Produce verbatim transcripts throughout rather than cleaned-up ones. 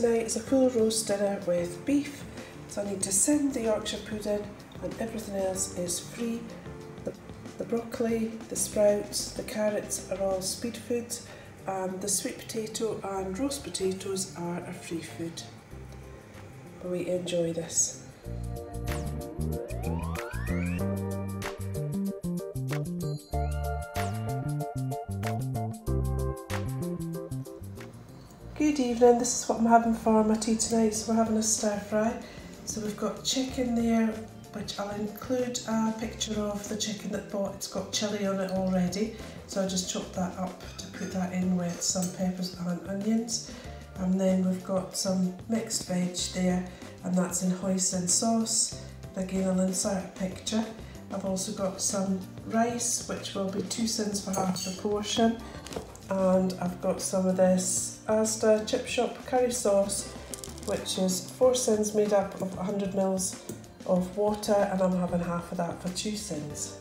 tonight is a full roast dinner with beef, so I need to send the Yorkshire pudding, and everything else is free. The, the broccoli, the sprouts, the carrots are all speed food, and the sweet potato and roast potatoes are a free food. But we enjoy this. Good evening, this is what I'm having for my tea tonight. So we're having a stir fry. So we've got chicken there, which I'll include a picture of the chicken that I bought. It's got chilli on it already, so I just chopped that up to put that in with some peppers and onions. And then we've got some mixed veg there, and that's in hoi sin sauce. And again, I'll insert a picture. I've also got some rice, which will be two sins for half the portion. And I've got some of this Asda Chip Shop curry sauce, which is four sins made up of one hundred mils of water, and I'm having half of that for two sins.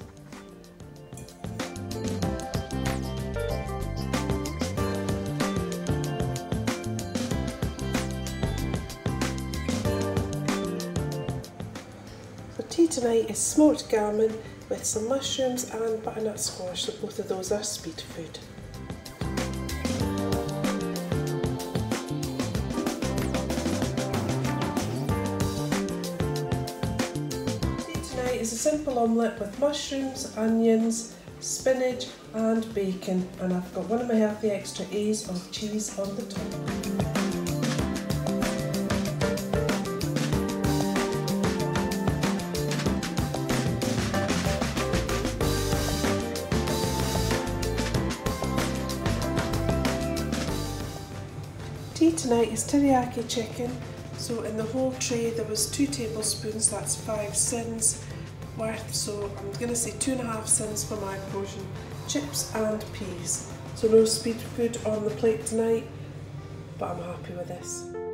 For tea tonight is smoked gammon with some mushrooms and butternut squash, so both of those are speed food. It's a simple omelette with mushrooms, onions, spinach and bacon, and I've got one of my healthy extra A's of cheese on the top. Tea tonight is teriyaki chicken, so in the whole tray there was two tablespoons, that's five sins worth, so I'm going to say two and a half sins for my portion. Chips and peas. So no speed food on the plate tonight, but I'm happy with this.